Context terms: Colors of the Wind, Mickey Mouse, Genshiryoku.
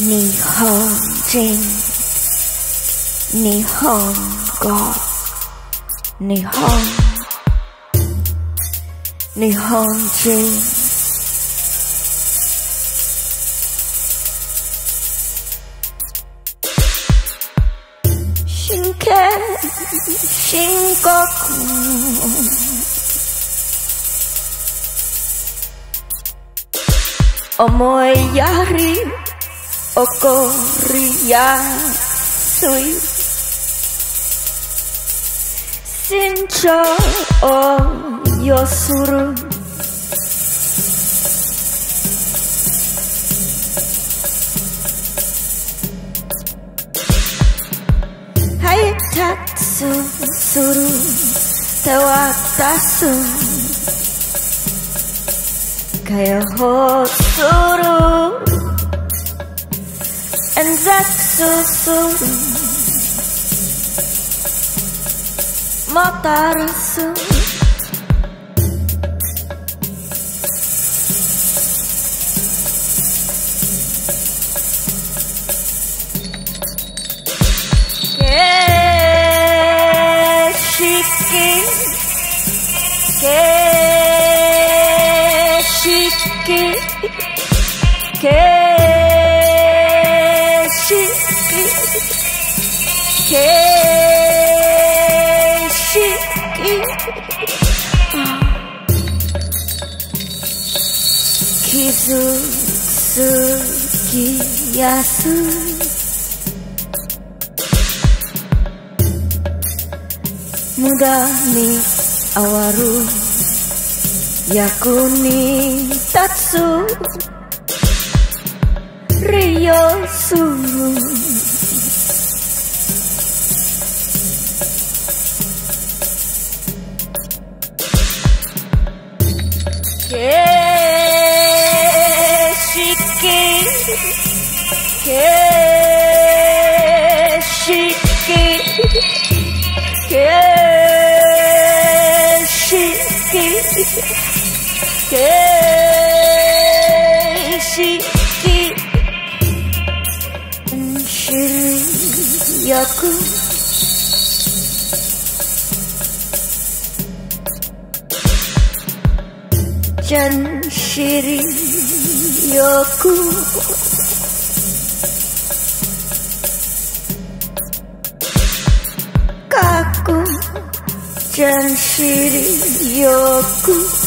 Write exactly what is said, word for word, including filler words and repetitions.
Nihonjin, Nihongo, Nihon, Nihonjin, Shinken, Shingoku. 思いやり怒りやすい慎重を要する配達する手渡す Kaya hotsuru and zaksusuru matarasu keshiki keshiki 景色、景色、景色、傷つきやすい無駄に哀る 役に立つ利用する景色景色景色 Genshiryoku, Genshiryoku, Genshiryoku, Genshiryoku.